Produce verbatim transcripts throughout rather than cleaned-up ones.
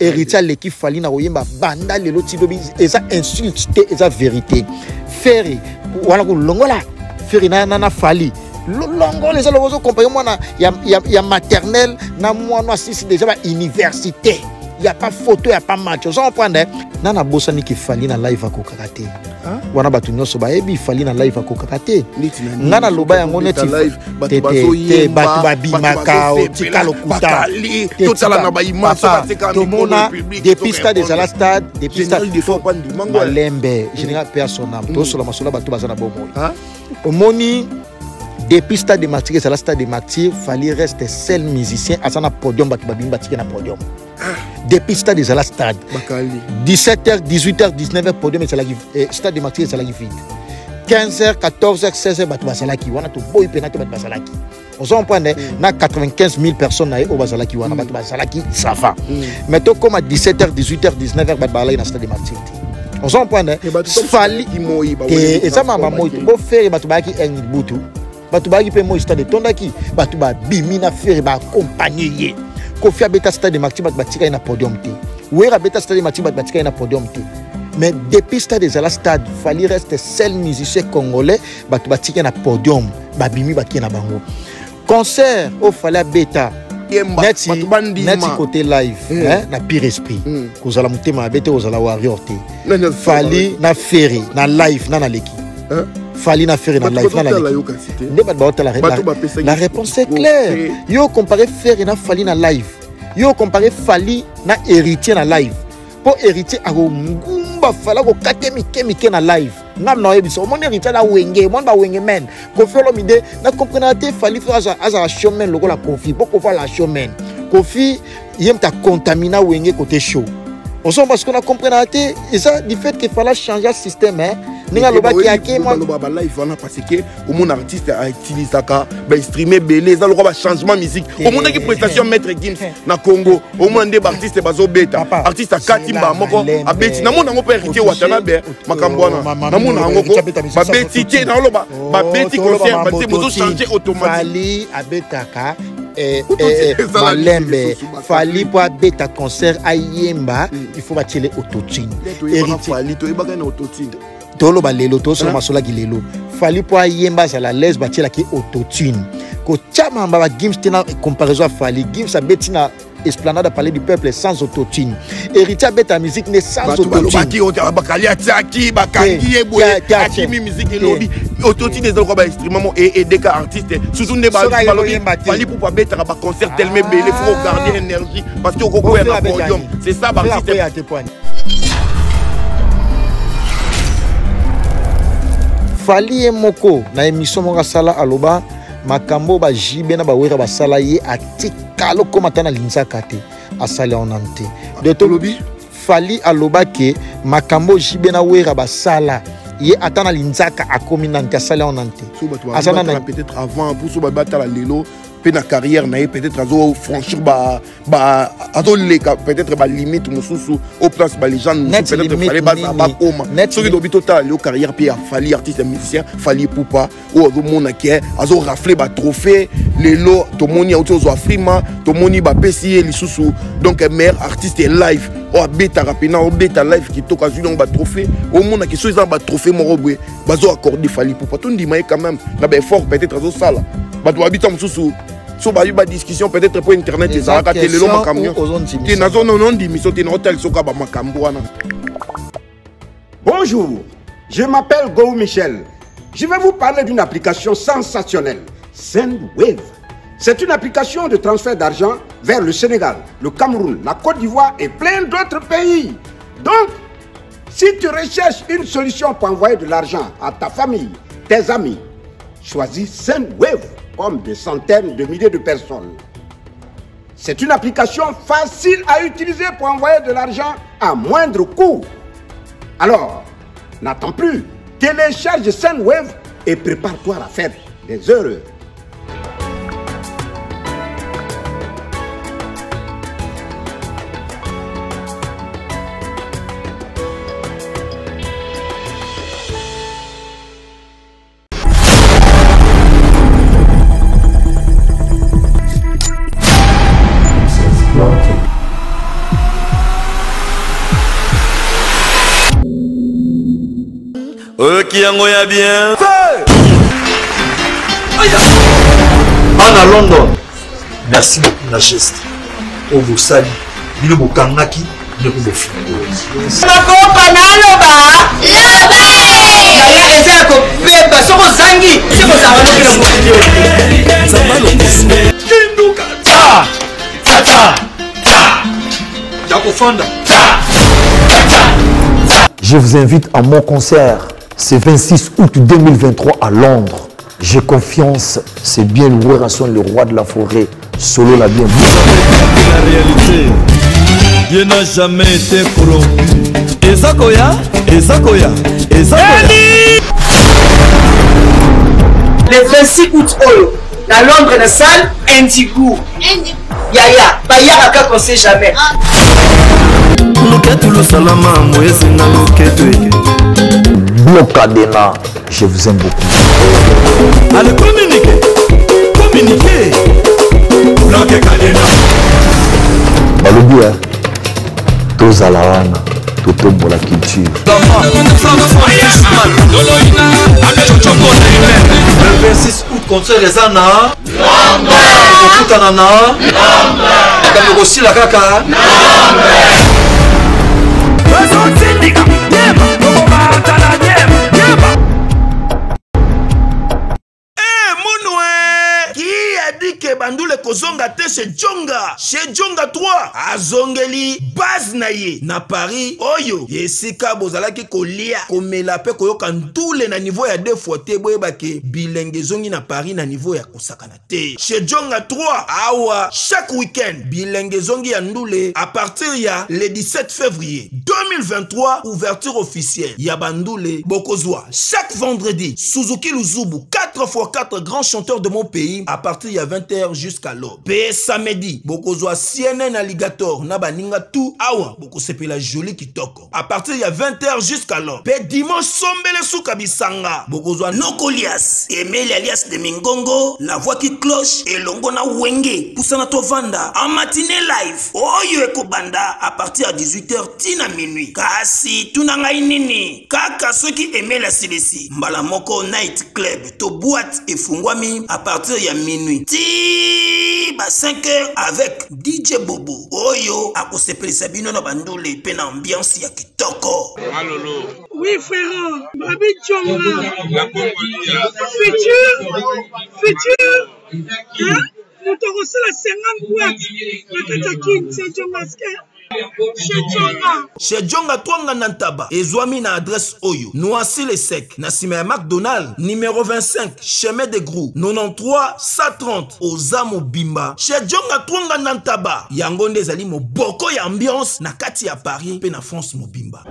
héritier l'équipe Fally na oyemba Bandal lelo tidobi eza insulte te eza vérité Ferre wana ko longola Ferre na na Fally longola eza lozo compagnon mwana ya ya maternelle na mwana sisi déjà ba université il y a pas photo il y a pas match on prend na na bosani ki Fally na live akokakate wana bato nyonso ba ebi Fally na live akokakate na na loba yango neti live bato bazoyi bato babi makao tikalo kuta tout ça na ba image ça c'est quand même des pistes des ala stade des pistes du fond du mango lembe général personnel to solo masola bato bazana bomoi omoni depuis Stade des Martyrs, c'est la Stade des Martyrs, Fally reste seul musicien à son podium, podium. Depuis Stade des Stade, dix-sept heures, dix-huit heures, dix-neuf heures, podium, c'est la Stade des Martyrs, c'est la vide. quinze heures, quatorze heures, seize heures, c'est la qui. On a tout beau, il y a on s'en prend, on a quatre-vingt-quinze mille personnes à Bazalaki, on a Bazalaki, ça va. Mais comme à dix-sept heures, dix-huit heures, dix-neuf heures, on a Stade des Martyrs. On s'en prend, Fally, et ça m'a maman, il faut faire, il faut faire, il faut Batubagi pe mo stade tondaki batuba bimi na Ferre ba accompagner Koffi beta stade match batika na podium te wera beta stade match batika na podium te mais depuis stade zala stade Fally reste seul musicien congolais batubatika na podium ba bimi bakia na bango concert au Fally beta neti neti côté live na pire esprit kozala mutema beta kozala warrior te Fally na Ferre na live na na leki Fally na Ferre na live na live. La réponse est claire. Yo comparé Ferre na Fally na live. Yo comparé Fally na héritier na live. Pour héritier à ngumba fala ko katemi kemi ke na live. Ngam na yebiso mon héritier na Wenge, mon ba Wenge men. Koffi Olomide na comprenate Fally fraza azara showman loko la Koffi. Pour Koffi la showman. Koffi yem ta contamina Wenge côté show. On sent parce qu'on a comprenate et ça du fait que fallait changer système hein. Ninga loba ki akema loba ba live wana parce que au mon artiste a utilisé ka ba streamer belé za loba changement musique au mon ki prestation maître Gims na Congo au mon des artistes bazo beta artiste a katimba moko a beti na mon ngo pe héritier Watanabe makambo wana na mon ngo ko ba beti tie na loba ba beti concert ba ti bozo changer automatique a betaka et Malembe Fally pour beta concert a yemba il faut ba tiele autotune héritier Fally to ibaka na autotune tolo balelo to so masola gilelo Fally po ayemba za la les ba tila ki autotune ko chama ba Gims tina comparaison Fally Gims a betina esplanade à parler du peuple sans autotune héritier beta musique n'est sans autotune baki bakali ataki bakaki eboye akimi musique elobi autotune ezalo ko ba extrêmement et et des artistes surtout ne ba balobi Fally pour pas beta ba concert tellement belé faut garder énergie parce que koko ya na podium c'est ça ba artiste. Fally moko na émission mon sala aloba makambo ba jibe na ba wera ba sala ye atikalo ko matana linza kate asala onante de to lobi Fally aloba ke makambo jibe na wera ba sala ye atana linza ka akomi nante asala onante asala na peut-être avant pour so ba batala lelo pe na carrière na peut-être azo franchir ba ba azo leka peut-être ba limite mususu au place ba légende peut-être fallait ba ba koma ce qui dobi total yo carrière puis Fally artiste musicien Fally poupa ou azo mona qui azo rafler ba trophée lelo to moni auto zo Afrima to moni ba pcie lisusu donc meilleur artiste live ou beta rapina ou beta live qui to kazu donc ba trophée au mona qui so ils ont ba trophée morobwe ba zo accorder Fally poupa to ndima quand même na ba fort peut-être azo sala ba do habita mususu so ba yuba discussion peut-être pour internet et ça raté le long camion tu na zone non dimission tu hôtel soka ba makambo na. Bonjour, je m'appelle Gou Michel. Je vais vous parler d'une application sensationnelle, Sendwave. C'est une application de transfert d'argent vers le Sénégal, le Cameroun, la Côte d'Ivoire et plein d'autres pays. Donc si tu recherches une solution pour envoyer de l'argent à ta famille, tes amis, choisis Sendwave. Comme des centaines de milliers de personnes. C'est une application facile à utiliser pour envoyer de l'argent à moindre coût. Alors, n'attends plus, télécharge Sendwave et prépare-toi à faire des heureux. Okiango ya bien. Anna London. Merci pour la geste. On vous salue. Bino bokanaki ne vous offre. Je vous invite à mon concert. C'est vingt-six août deux mille vingt-trois à Londres. J'ai confiance, c'est bien loué Rasson, le roi de la forêt. Solo la bien. La réalité, Dieu n'a jamais été promis. Ezakoya, Ezakoya, Ezakoya. Le vingt-six août, la Londres, la salle, Indigo. Indigo. Yaya, Bayara, bah, qu'on ne sait jamais. Ah. Blocadena, je vous aime beaucoup. Allez, communiquez, communiquez. Bloquez Cadena. Baloubia, tous à la rame, tout au bout de la culture. Le vingt-six août, contre les Anna. Tout en Anna. Comme aussi la caca. Bandule kozonga te Che Djonga. Che Djonga trois azongeli base na ye na Paris oyo yesika bozalaki kolia komela pe koyoka ndule na niveau ya deux fois te boyeba ke bilenge zongi na Paris na niveau ya kosakana te. Che Djonga trois awa chaque week-end bilenge zongi ya ndule à partir ya le dix-sept février deux mille vingt-trois ouverture officielle ya bandule bokozwa chaque vendredi Suzuki Luzubu quatre fois quatre grands chanteurs de mon pays à partir ya vingt heures jusqu'à l'aube. Pe samedi, bokozwa C N N Alligator na baninga tout awa bokosepela joli kitoko. À partir ya vingt heures jusqu'à l'aube. Pe dimanche sombele soukabisanga bokozwa Nokolias, Emel alias de Mingongo, la voix qui cloche et longo na Wenge, poussana tovanda en matinée live. Oyo ekobanda à partir à dix-huit heures tina minuit. Kasi tunanga inini, kaka ceux qui aimaient la C D C. Mbalamoko Night Club, to boîte et fungwami à partir ya minuit. Bah cinq heures avec D J Bobo. Oyo, à cause de Sabino na bandoule, peine ambiance ya kitoko. Alolo. Oui frérot, Babi Djonga. La Congolia. Futur, futur. Hein? Nous te recevons la cinquante boîtes. La Katakin, c'est Djonga. Che Djonga twanga nantaba ezwami na adresse oyo Noisy les Secs na sima ya McDonald numéro vingt-cinq chemin de Grou quatre-vingt-treize cent trente Ozamo Bimba. Che Djonga twanga nantaba yango nde ezali moboko ya ambiance na kati ya Paris pe na France mobimba.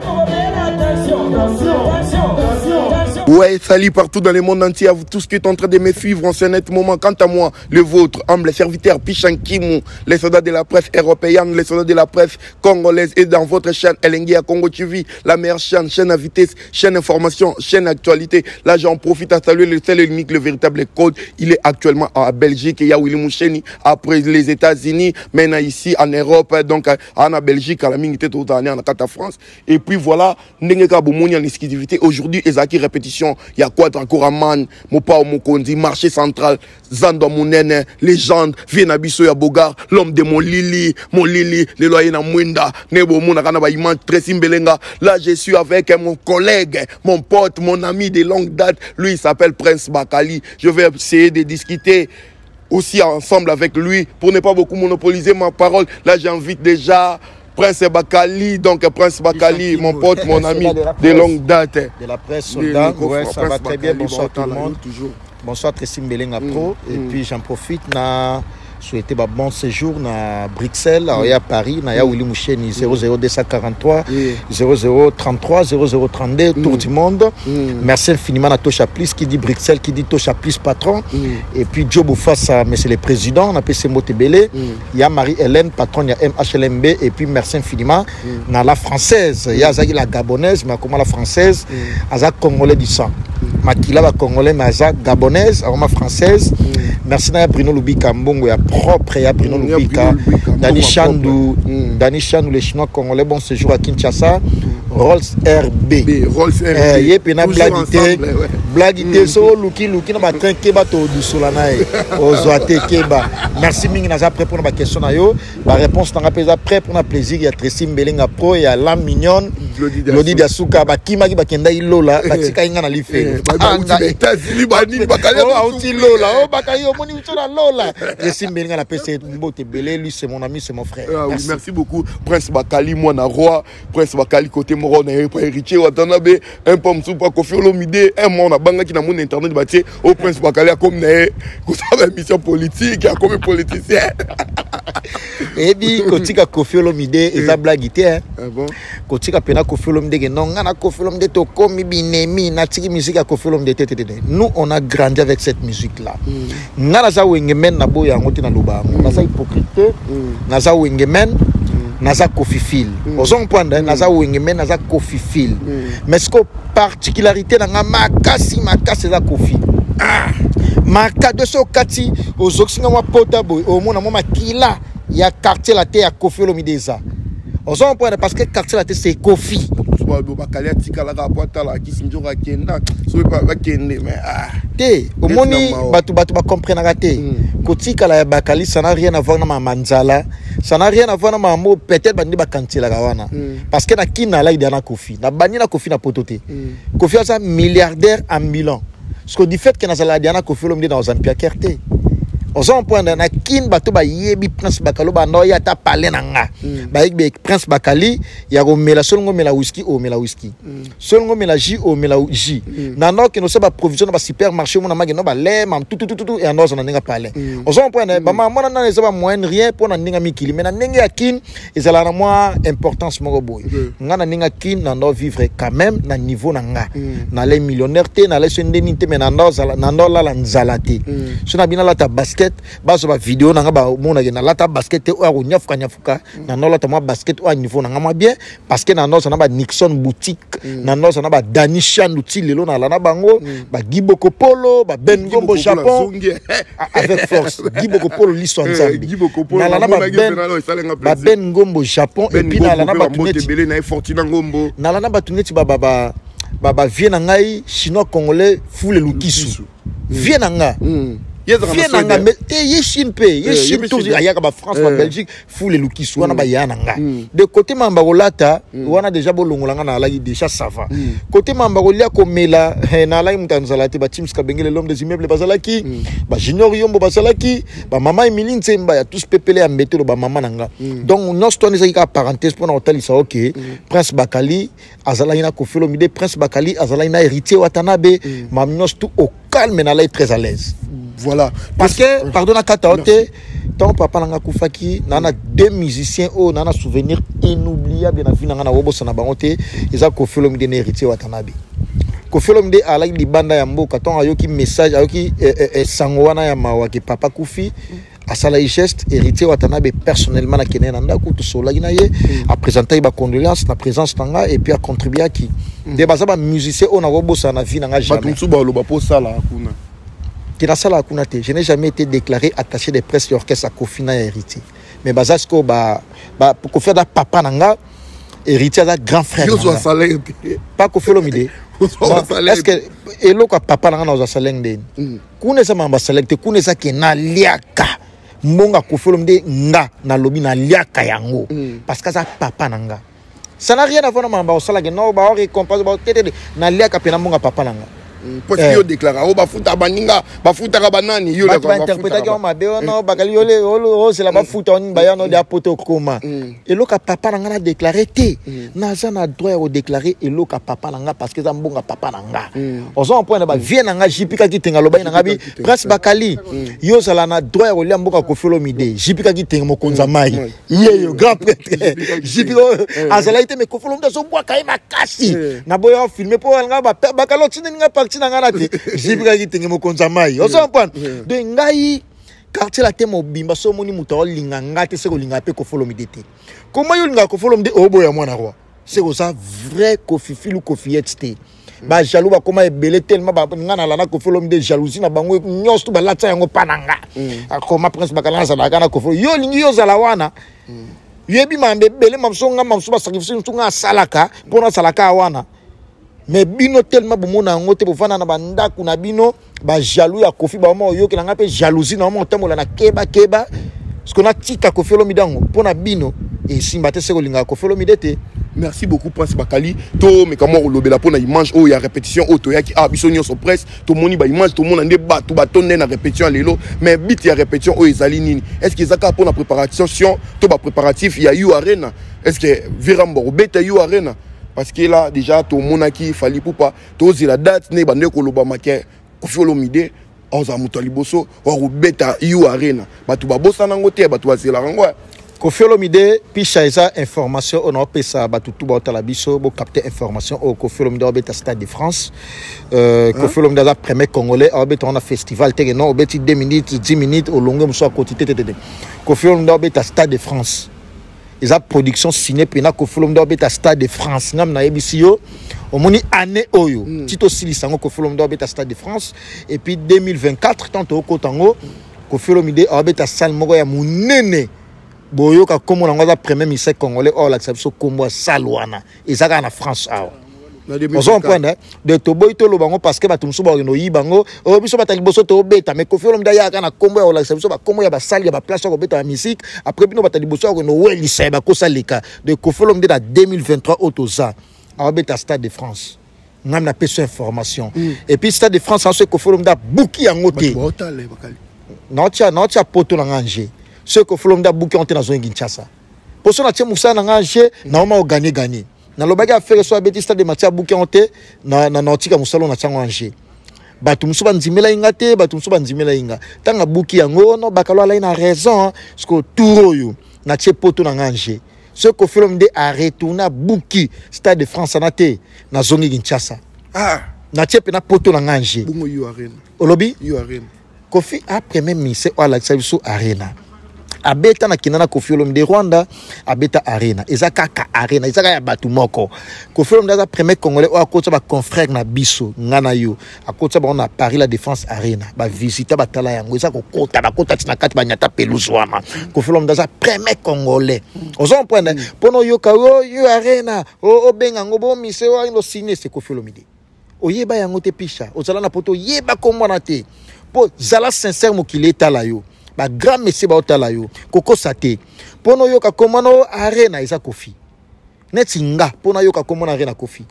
Ouais, salut partout dans le monde entier à vous tous qui êtes en train de me suivre en ce net moment. Quant à moi, le vôtre, humble serviteur Pichan Kimono, les soldats de la presse européenne, les soldats de la presse congolaise et dans votre chaîne Elengi Ya Congo T V, la meilleure chaîne, chaîne à vitesse, chaîne information, chaîne actualité. Là, j'en profite à saluer le seul et unique, le véritable code. Il est actuellement en Belgique, il y a Willy Mouchéni, après les États-Unis, maintenant ici en Europe, donc en Belgique, à la minute tout en Stade de France. Et puis voilà, Nengeka Boumoni en exclusivité. Aujourd'hui, Ezaki répétition, il y a quoi Drakoraman, Mopao Mokondi, marché central, Zando Mounene, légende, Vienabiso Yabogar, l'homme de mon Lili, mon Lili, les loyers Tresine Bélinga. Là, je suis avec mon collègue, mon pote, mon ami de longue date. Lui, il s'appelle Prince Bakali. Je vais essayer de discuter aussi ensemble avec lui pour ne pas beaucoup monopoliser ma parole. Là, j'invite déjà Prince Bakali. Donc, Prince Bakali, mon pote, mon ami de longue date. De la presse, soldat. Ouais, ça va très bien. Bonsoir tout le monde. Bonsoir Tresine Bélinga Pro. Et puis, j'en profite. Souhaiter un bon séjour à Bruxelles, à Paris, à Willy Mouchéni, zéro zéro deux cent quarante-trois, zéro zéro trente-trois, zéro zéro trente-deux, Tour du Monde. Merci infiniment à Tocha Plis, qui dit Bruxelles, qui dit Tocha Plis, patron. Et puis, Joe Boufas, mais c'est le président, on appelle Semo Tebele. Il y a Marie-Hélène, patron, il y a M H L M B. Et puis, merci infiniment à la française. Il y a la gabonaise, mais comment la française, à la congolais du sang. Makila, la congolais, mais à la gabonaise, à la française. merci na Bruno Lubika mbongo ya propre ya Bruno Lubika Dani Chandou Dani Chandou les Chinois congolais bon séjour à Kinshasa Rolls R B Rolls R B yé pena blagité blagité so luki luki na ba train keba to dusola na e ozoate keba merci mingi na za prêt pour na ba question na yo ba réponse tanga pesa prêt pour na plaisir ya Tresine Bélinga pro ya la mignonne Lodi Dasuka ba kima ki ba kenda ilola ba tika inga na life ba États-Unis ba ni ba kala ilola o ba kala yo moni uto na lola Tresine Bélinga na pesa mbote belé lui c'est mon ami c'est mon frère merci beaucoup Prince Bakali moi na roi Prince Bakali côté on est héritier Watanabe un pomme sous pas Koffi Olomide un mois on a bangé qui n'a mon internet bâti au Prince Bakali comme n'est qu'on a une mission politique à comme politicien et puis côté à Koffi Olomide et ça blague était bon côté à pena Koffi Olomide que non on a Koffi Olomide to comme binemi natique musique à Koffi Olomide nous on a grandi avec cette musique là naza Wenge men na boya ngoti na loba naza hypocrite naza Wenge men naza Koffi Fil aux on point naza Wenge men naza Koffi Fil mais ce que particularité nanga makasi makasi za Koffi ah maka de so kati aux oxinga wa potable au mona moma kila ya quartier la terre Koffi Olomide ça aux on point parce que quartier la terre c'est Koffi té au moni batu batu ba comprendre raté kotika la bakali ça n'a rien à voir na ma Manzala ça n'a rien à voir na ma mot peut-être bandi ba kantila kawana parce que na kina la idana Koffi na bani na Koffi na pototé Koffi a ça milliardaire à Milan ce que du fait que na sala diana Koffi Olomide dans un Pierre Kerté aux on point na kin batu ba yebi Prince Bakali ba no ya ta parler nanga ba yebi Prince Bakali ya go mela solongo mela whisky o mela whisky solongo mela ji o mela ji na no que no se ba provision ba supermarché mon amage no ba lait mam tout tout tout tout et en on nga parler aux on point ba ma mona na se ba moyen rien pour na ninga mikili mais na ninga ya kin ezala na moi importance mo boy nga na ninga kin na no vivre quand même na niveau nanga na les millionnaire té na les sendeni té mais na no na no la la nzalate so na bina la ta basket baso ba vidéo nanga ba mona na lata basket o ko nyafuka nyafuka na no lata ma basket o niveau nanga ma bien parce que na no na ba Nixon boutique na no na ba Danishan outil lelo na lana bango ba Giboko Polo ba Bengombo Japon avec force Giboko Polo lisonzambi Giboko Polo na ba ba Bengombo Japon et puis na lana ba tuneti na Fortuna Ngombo na lana ba tuneti ba ba ba vie na ngai chinois congolais foule lukisu vie na nga Viens en Amérique, Yeshin Pay, Yeshin Touzi, Ayakaba, France, la Belgique, Foule et Luki, Swanaba Yananga. De côté Mambarolata, on a déjà Bolongolana, là, déjà ça va. Côté Mambarolia, comme là, Nala, Mtanzalati, Batim Skabengel, l'homme des immeubles Bazalaki, Bajinor Yombo Bazalaki, Bamama Emiline Semba, a tous pépélé à mettre le Bamamananga. Donc, on a stoné à parenthèse pour l'hôtel, ça, ok. Prince Bakali, Azalaina Koffi Olomide, Prince Bakali, Azalaina héritier Watanabe, Maminos tout au calme, mais est très à l'aise. Voilà. Parce que, pardon, à Kataote, ton papa n'a pas nana deux musiciens, oh, nana souvenir inoubliable, nana finana robo sanabangote, ils ont Koffi Olomide héritier Watanabe. Koffi Olomide a la libanda yambo, quand on a eu qui message, a eu qui sanguana yamawa, qui papa Koffi, à sa geste, héritier Watanabe personnellement à Kenenanda, Koutou Solaginaye, a présenté ma condoléance, la présence tanga, et puis a contribué à qui. Des basaba musiciens, oh, na robo sanafinanga jamais. Je n'ai jamais été déclaré attaché des presses et orchestres à Koffi na héritier. Mais Bazasko, Koffi a papa nanga, héritier a grand frère. Pas Koffi Olomide. Est-ce que Elo ka papa nanga na ozasalengde? Kunesa mamba selecte, kunesa ke na liaka. Monga Koffi Olomide nga na lobi na liaka yango. Parce que ça papa nanga. Ça n'a rien à voir mamba osalage no ba récompense ba tete na liaka pena monga papa nanga. Parce que vous déclarez, vous avez baninga, vous avez banani, vous avez interprété que vous avez non, vous avez dit que vous avez dit que vous avez et que papa n'a déclaré, Naza n'a droit de déclarer et que papa n'a parce que c'est un bon papa n'a. On s'en prend à Vienne, Jipika qui tient à l'obaï, Prince Bakali, Yosala n'a droit de l'amboka Koffi Olomide, Jipika qui tient à mon konzamaï, Yéyo, grand prêtre, Jipika, Azala était mes Koffi Olomide, son bois kaïma kassi, n'a pas filmé pour un rabat, Bakalotine n'a pas. J'ai vu qu'il y a un peu de temps. On s'en prend. Donc, quartier la thème au bimba, so moni mutao linganga, te se ko linga pe Koffi Olomide te. Comment yo linga Koffi Olomide obo ya mwana roi? C'est ça vrai Koffi Fil ou Koffi Yetste. ba jaloux ba comment ébélé tellement ba nga na lana Koffi Olomide jalousie na bango nyos tu ba latsa yango pananga akoma Prince Bakali za lagana Koffi yo lingi yo za lawana yebi mambe belé mamsonga mamsuba sacrifice ntunga salaka pona salaka wana mais bino tellement bon mona ngote pour vana na banda kuna bino ba jaloux ya Koffi ba mo yo kinanga pe jalousie na mo tambola na keba keba ce qu'on a tika Koffi Olomide ngo pona bino et simbate se kolinga Koffi Olomide te. Merci beaucoup Prince Bakali. To mais comment lobe la pona image oh il répétition oh to ya ki ah bisonyo so presse to moni ba image to mona nde ba to ba tonne na répétition lelo mais bit ya répétition oh ezali nini est-ce que zaka pona préparation to ba préparatif ya you arena est-ce que virambo beta you arena parce que là déjà to mona ki Fally pour pas to zila date ne ba ne ko loba maker Koffi Olomide on za mutali boso o beta you arena ba to ba bosa nango te ba to azila rango Koffi Olomide, picha eza information on a pesa batutu ba talabiso bo capter information au Koffi Olomide obeta Stade de France. Euh Koffi Olomide za premier congolais obeta on a festival te non obeti deux minutes dix minutes au longue mso quantité tete. Koffi Olomide obeta Stade de France. Eza production signée pena Koffi Olomide obeta Stade de France. Ngam na ebisio omoni année oyo. Tito silisango Koffi Olomide obeta Stade de France et puis deux mille vingt-quatre tantôt kotango Koffi Olomide obeta salle moko ya munene. Boyoka comme on a premier ministre congolais or l'acceptation comme salouana et ça en France ah nous on prend de toboy to lobango parce que batumso ba no yibango o biso batali boso to beta mais Koffi Olomide ya kana kombo ya l'acceptation ba kombo ya ba sali ya ba place ko beta musique après bino batali boso ko no weli sai ba ko salika de Koffi Olomide da deux mille vingt-trois autoza a beta Stade de France ngam na peso information et puis Stade de France en ce Koffi Olomide da buki yangote non tia non tia poto na nganje ce que Koffi Olomide a bouqué dans la zone de Kinshasa. Pour ça, nous avons gagné, gagné. Nous avons fait soit bêtise de matière bouqué en té, nous avons fait un salon à Angers. Batum souban dimela inga té, batum souban dimela inga. Tant que bouqué en haut, nous avons raison, parce que tout le monde a fait un salon à Angers. Ce que Koffi Olomide a retourné à bouqué, Stade de France, dans la zone de Kinshasa. Ah! Nous avons fait un salon à Angers. Bongo you arena. Olobi? You arena. Koffi a premier ministre à la service arena. Abeta na kinana Koffi Olomide Rwanda abeta arena ezaka ka arena ezaka ya batu moko Koffi Olomide za premier congolais o akotsa ba confrère na biso ngana yo akotsa ba na Paris la Défense arena ba visiter ba tala yango ezaka kokota ba kota tina kati ba nyata peluso ama Koffi Olomide za premier congolais ozo on point pono yo ka o yo arena o benga ngobo mise wa ino signer c'est Koffi Olomide oyeba yango te picha ozala na poto yeba komona te po zala sincère mokile tala yo ba grand monsieur ba otala yo koko sate pono yo ka komano arena isa Koffi netinga pono yo ka komona arena Koffi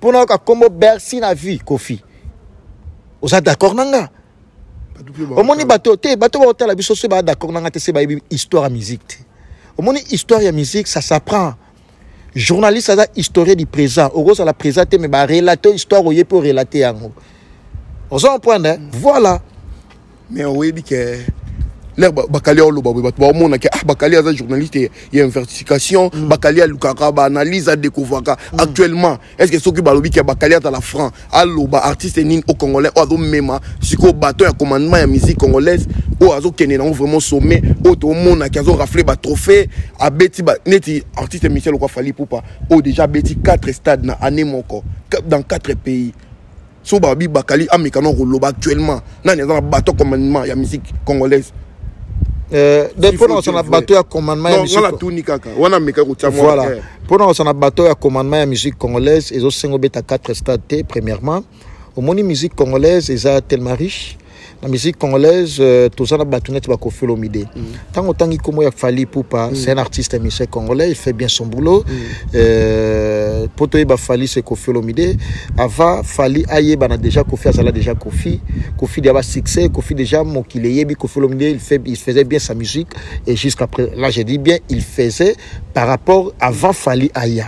pono yo ka kombo Bercy na vie Koffi oza d'accord nanga omoni bato te bato ba otala biso se ba d'accord nanga te se ba histoire musique omoni histoire ya musique ça s'apprend journaliste ça historien du présent orosa la présenter mais ba relater histoire oye pour relater yango oza comprendre voilà mais oui que l'air Bakali a journaliste il y a une vérification Bakali a analyse a découvert actuellement est-ce que s'occupe balobi qui Bakali à la France à l'artiste artiste nini au congolais au même siko bateau ya commandement ya musique congolaise au azo kenena vraiment sommet au tout monde a azo rafler ba trophée a beti ba neti artiste Michel quoi Fally pour pas au déjà beti quatre stades na année moko dans quatre pays so babi Bakali a mekano roloba actuellement na neza bateau commandement ya musique congolaise. Euh, si pendant qu'on a bateau à commandement non, musique... voilà. Pendant qu'on a bateau à commandement à musique congolaise, ils ont cinq à quatre stades. Premièrement, au monde musique congolaise, ils sont tellement riches. La musique congolaise, tout ça, la batounette va Koffi Olomide. Tant autant qu'il y a Fally Poupa, c'est un artiste musicien congolais, il fait bien son boulot. Poto yeba Fally, c'est Koffi Olomide. Avant, Fally aye, bana déjà Koffi, azala déjà Koffi. Koffi déjà succès, Koffi déjà mokileye, bi Koffi Olomide, il fait, il faisait bien sa musique. Et jusqu'à présent, là, j'ai dit bien, il faisait par rapport avant Fally aye.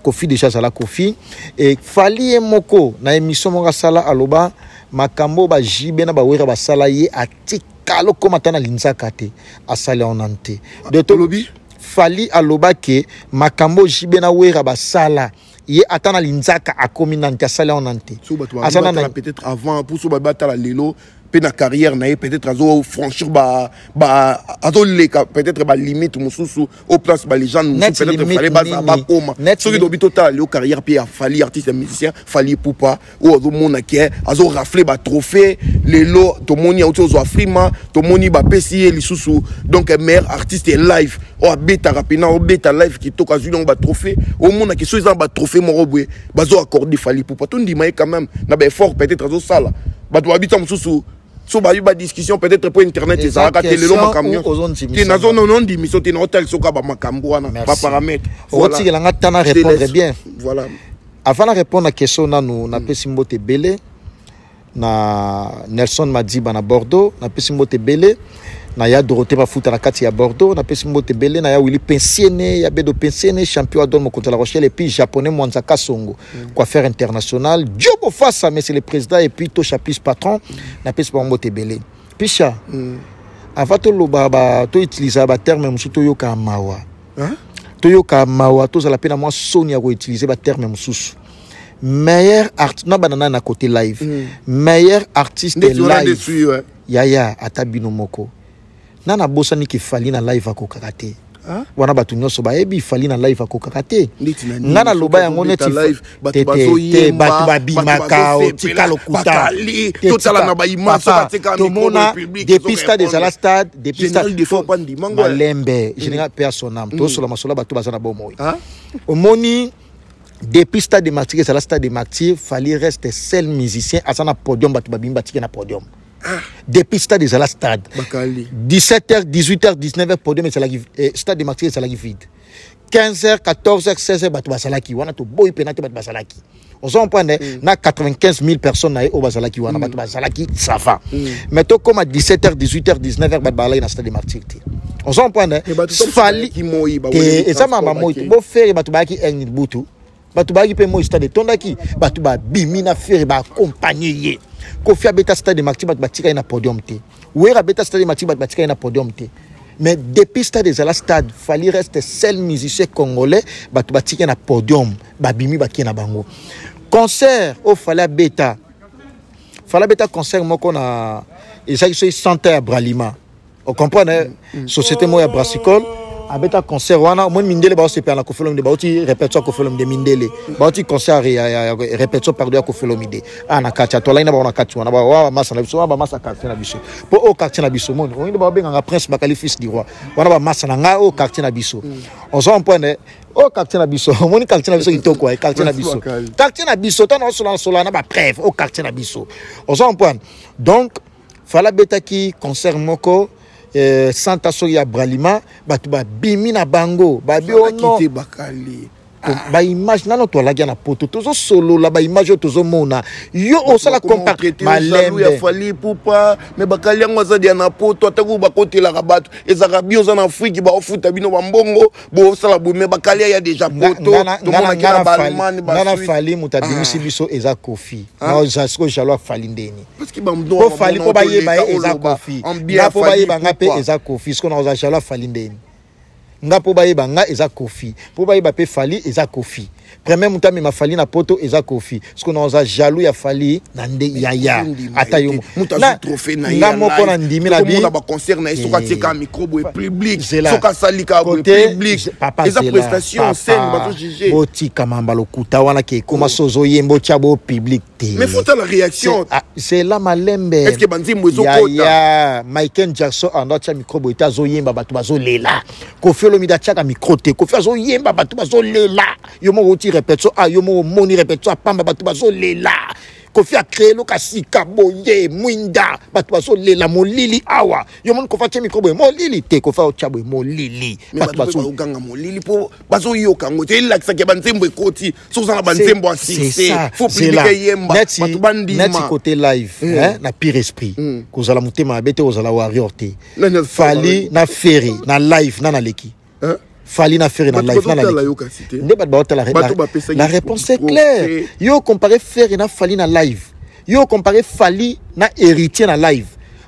Koffi déjà zala Koffi. Et Fally et Moko, na émission Monga Sala Aloba. Makambo ba jibena ba wera ba salaye atikalo komatana linza kate asale onante de to lobi Fally aloba ke makambo jibena wera ba sala ye atana linza ka akominante asale onante asana peut-être avant pour so ba batala lelo pe na carrière naie peut-être azo franchir ba ba azo les peut-être ba limite mususu au place ba les gens peut-être fallait ba ba koma ceux qui dobi total au carrière puis a Fally artiste musicien Fally poupa ou azo mona qui azo rafler ba trophée les lots to moni auto zo Afrima to moni ba pcie lisusu donc meilleur artiste live ou beta rapina ou beta live qui toka zu donc ba trophée au mona qui ceux ils ont ba trophée morobwe ba zo accorder Fally poupa tout dit mais quand même na ba fort peut-être azo sala ba to habite mususu. So bah une discussion peut-être pour internet et ça raté le long ma camion. T'es na zone non d'émission t'es na hôtel soka ba makambwa na ba paramètre. Voilà. Oti langa tana répondre bien. Voilà. Avant de répondre à question na nous na pesimbo te belé na Nelson Madiba na Bordeaux na pesimbo te belé na ya Dorothée ba foot na kati ya Bordeaux na pesimbo te belé na ya Willy Mouchéni ya Bedo Mouchéni champion adorme contre la Rochelle et puis japonais Mwanzaka Songo quoi faire international Dieu pour face à monsieur le président et puis tout chapitre patron na pesimbo te belé picha avant tout le baba tout utiliser ba terme monsieur to yoka mawa hein to yoka mawa to za la peine moi Sonia ko utiliser ba terme monsieur meilleur artiste na banana na côté live meilleur artiste live yaya atabino moko nana bosani ki Fally na live akokakate wana batu nyonso bayebi Fally na live akokakate nana loba yango neti live batu bazoyi batu babimaka otika lokuta totala na bayima sobatika mikolo public depuis stade des ala stade depuis stade de fond bandimango lembe général personam to solo masola batu bazana bomoi omoni. Depuis Stade des Martyrs, c'est la Stade des Martyrs, Fally reste seul musicien à son podium, à podium. Depuis Stade des Ala Stade, dix-sept heures, dix-huit heures, dix-neuf heures, podium, Stade des Martyrs, c'est la vide. quinze heures, quatorze heures, seize heures, Batu Basalaki, on a tout beau pénalité Batu Basalaki. On s'en prend, on a quatre-vingt-quinze mille personnes au Basalaki, on a Batu Basalaki, ça va. Mais tout comme à dix-sept heures, dix-huit heures, dix-neuf heures, Batu Basalaki, on a Stade des Martyrs. On s'en prend, Fally, et ça m'a maman, il faut faire Batu Basalaki, un Boutu. Batubaki pe mo stade tondaki batuba bimi na fere ba accompagner Koffi beta stade Martyrs batubatika na podium té wera beta stade Martyrs batubatika na podium té mais depuis stade des ala stade Fally reste seul musicien congolais batubatika na podium babimi baki na bango concert au Fally beta Fally beta concert moko na ezaki so santé à Bralima on comprend société moya brassicole avec un concert wana moi mindele ba se pela ko felomide ba oti répétition ko felomide mindele ba oti concert ya répétition pardon ko felomide ana kacha to laina ba ona kacha wana ba wa masa na biso ba masa kacha na biso po o kacha na biso mon on ba benga Prince Bakali fils du roi wana ba masa na nga o kacha na biso on so on point o kacha na biso mon kacha na biso itoko e kacha na biso kacha na biso tano solan solana ba preuve o kacha na biso on so on point donc Fally beta ki concert moko Santa Soya Bralima, Batuba Bimina Bango, Babio Kite Bakali. Bah image nano toi la gana poto tozo solo la bah image tozo mona yo osa la compacte malem ya Fally poupa mais Bakali yango za diana poto ataku ba kote la rabat ezarabio za na Afrique ba ofuta bino ba mbongo bo osa la bomé Bakali ya déjà poto to mona kala balman ba na Fally muta demisi biso eza Koffi na jasko jalo Fally ndeni parce que ba mdo ko Fally ko ba ye ba eza Koffi na po ba ye ba ngape eza Koffi ce qu'on a jalo Fally ndeni nga po baye banga eza Koffi po baye ba pe Fally eza Koffi premier mutami ma Fally na poto eza Koffi parce qu'on a jaloux ya Fally na nde yaya atayo mutazu trophée na ya moko na ndimi la bi ba concert na isoka tika micro bo public soka salika bo public eza prestation scène ba to juger boti kamamba lokuta wana ke koma sozo yembo chabo public te mais faut la réaction c'est là malembe est-ce que bandi mwezo kota Michael Jackson anda cha micro bo ita zo yemba bato bazo lela Koffi Olomide chaka micro te Koffi zo yemba bato bazo lela yo mo oti répétition a yo mo moni répétition pamba bato bazo lela Koffi a créé lokasika boye mwinda bato bazo lela mo lili awa yo mo Koffi cha micro bo mo lili te Koffi o chabo mo lili bato bazo oganga mo lili po bazo yo kango te la kisaka banzembo ekoti so za banzembo asise faut publier yemba bato bandi ma net côté live hein na pire esprit ko za la mutema bete o za la warrior te Fally na Ferre na live na na leki hein Fally na Ferre na live na live. La réponse est claire. Yo comparé Ferre na Fally na live. Yo comparé Fally na héritier na live.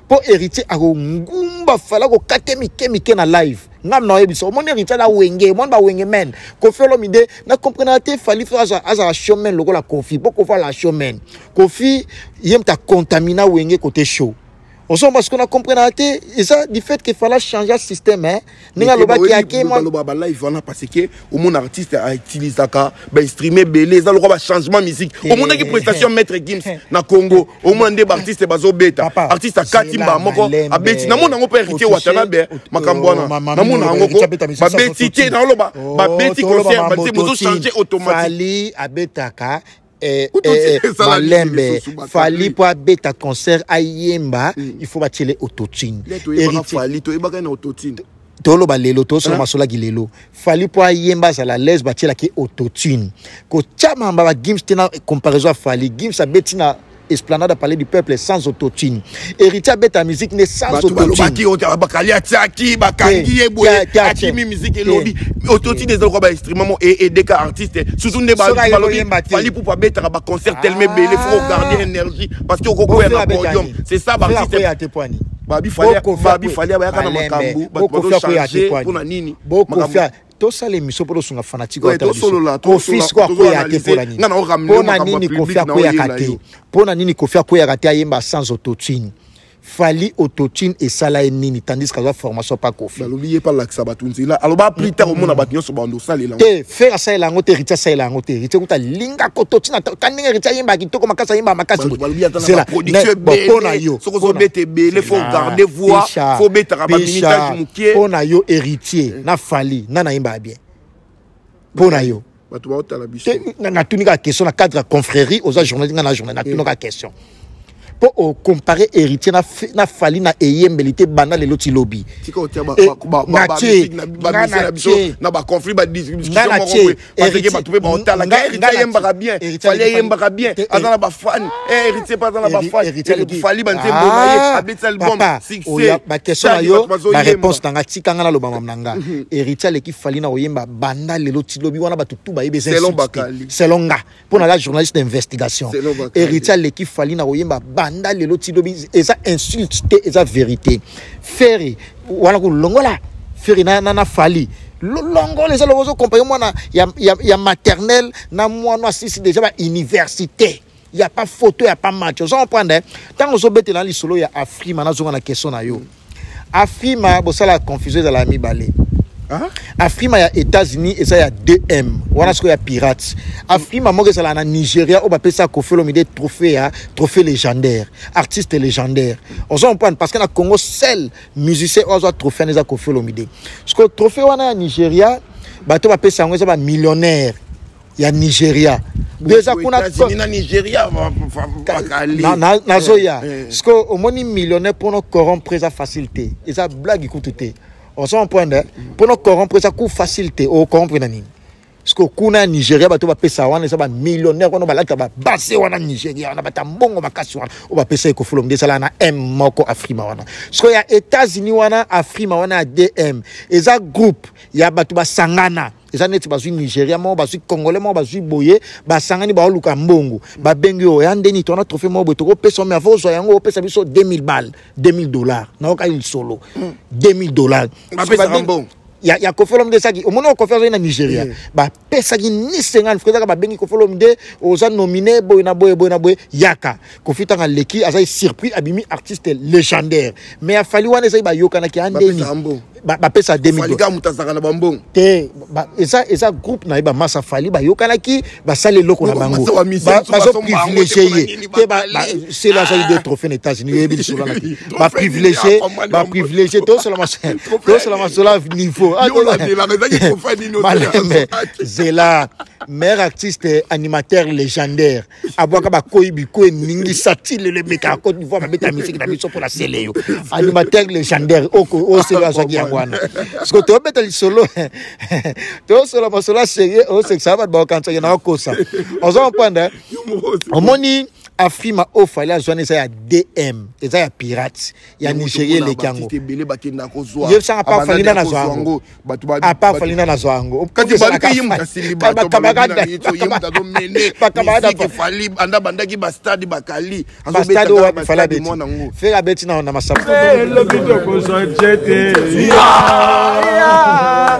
Pour héritier à ngumba fala ko katemi kemike na live. Ngam na yebiso mon héritier la Wenge, mon ba Wenge men. Koffi Olomide na comprendre te Fally faza aza showman logo la Koffi. Pour ko fa la showman. Koffi yem ta contamina Wenge côté show. Parce qu'on a compris et ça du fait qu'il fallait changer le système hein ninga loba ki akema loba ba live voilà parce que au mon artiste a utilisé ça ben streamer belé ça loba changement musique au mon qui prestation maître Gims na Congo au moins des artistes bazo beta artiste a katimba moko a beti na mon ngo pa hérité Watanabe makambo na na mon ngo ko ba beti té na loba ba beti concert ba té mozo changer automatique Fally a betaka Eh, eh, eh, Malembe, Fally pour bêta concert à Yemba, mm. Il faut battre les autotines. Fally, tu es bagay na autotine. Tolo ba lelo to so masola gilelo Fally po yemba za la lèse ba tiela ki autotune ko chama ba Gims tena comparaison à Fally Gims a betina Esplanade à parler du peuple sans autotune. Héritier bête à musique n'est sans autotune. Autotune des autres extrêmement et des artistes. Surtout des balles pour pas mettre à concert tellement belle. Il faut garder l'énergie parce que Coco est un podium. C'est ça, artiste. Babi fallait Babi fallait tout ça les missions pour sont fanatiques ouais, tout solo là tout fils quoi pour nini pour nini Koffi Olomide pour nini Koffi Olomide sans autotune Fally autotune et ça là nini tandis que la formation pas Koffi n'oubliez pas l'axe batunzi là alors ba plus tard au monde abattu sur bando ça les là et faire ça là ngo territoire ça là ngo territoire tu linga autotune quand ninga ritia yemba kitoko makasa yemba makasa c'est la production bona yo so ko bete bele faut garder voix faut bete ba minita mukie bona yo héritier na Fally na na yemba bien bona yo ba tu ba otala biso na tunika question na cadre confrérie aux journalistes na journal na tunika question pour comparer héritier na na Fally na eyembelité banal et autres lobby na ba conflit ba distribution parce que ba trouver ba honte la héritier yembaka bien Fally yembaka bien azana ba fan héritier pas azana ba fan Fally ba ntembo na abet album succès ba question ayo ba réponse tanga tikanga na lobamba nanga héritier l'équipe Fally na oyemba banal et autres lobby wana ba tutu ba yebeza selon Bakali selon nga pour la journaliste d'investigation héritier l'équipe Fally na oyemba Bandal et l'autre et ça insulte et ça vérité. Ferre, voilà qu'on l'ongola. Ferre na na Fally. L'ongol les alloros compagnon moi na y a y a y a maternelle na moi na si déjà à université. Il y a pas photo, il y a pas match. On prend hein. Tant on bête dans les solo il y a Afrima na zonga na question na yo. Afrima bo ça la confusion dans la mi balé. Hein? Afrima ya États-Unis et ça ya deux M. Voilà ce qu'il y a pirates. Afrima moi que ça la Nigeria on appelle ça Koffi Olomide trophée hein, trophée légendaire, artiste légendaire. On s'en prend parce que na Congo seul musicien on a trophée na Koffi Olomide. Ce que trophée on a Nigeria, bah tu vas payer ça on est ça millionnaire. Il y a Nigeria. Déjà qu'on a Nigeria na na na zoya. Ce que au moins millionnaire pour nous corrompre très à facilité. Et ça blague écoute tout. On s'en prend pour nous corrompre ça coup facilité au corrompre nani parce que kuna Nigeria bato ba pesa wana ça ba millionnaire wana ba lata ba basse wana Nigeria wana ba tambongo makasi wana o ba pesa ko fulum ndesa la na M moko Afrima wana parce que ya États-Unis wana Afrima wana D M et ça groupe ya bato ba sangana et ça net ba zui Nigeria mo ba zui Congolais mo ba zui boye ba sangani ba luka mbongo ba bengi o ya ndeni tona trophée mo boto ko pesa mais avant so yango o pesa biso deux mille balles deux mille dollars na ka il solo deux mille dollars ba pesa mbongo ya ya Koffi Olomide ça qui au moment où Koffi Olomide na Nigeria ba pesa qui ni cinquante frère ba bengi Koffi Olomide aux a nominé boy na boy boy na boy yaka Koffi tanga leki azay surpris abimi artiste légendaire mais a Fally wana ça ba yokana ki andeni ba ba pesa deux mille ba mutazaka na bambongo té ba esa esa groupe na ba massa Fally ba yokana ki ba sale loko na bango ba so privilégié té ba c'est la salle de trophée aux États-Unis et bi solo na ki ba privilégié ba privilégié tout seulement tout seulement cela niveau Zela, mère artiste et animateur légendaire. Aboukaba Koibiko et Ningi Satil le mec à Côte d'Ivoire, ma bête à musique, la mission pour la Céléo. Animateur légendaire, au Céléo à Zagiawana. Parce que tu as bête à l'isolo, tu as solo, parce que là, c'est au sexabat, quand ça y en a encore ça. On s'en prend, hein. On monit. Afrima au Fally a joindre ça à D M et ça à pirates il y a Nigeria les Kango il ça pas Fally na Zango a pas Fally na Zango quand tu parles que yim célibataire ba camarade yim ta do mené ba camarade ba Fally anda banda ki ba stade Bakali ba stade wa Fally de mona ngo faire la bête na na masapo le video ko so jete ya ya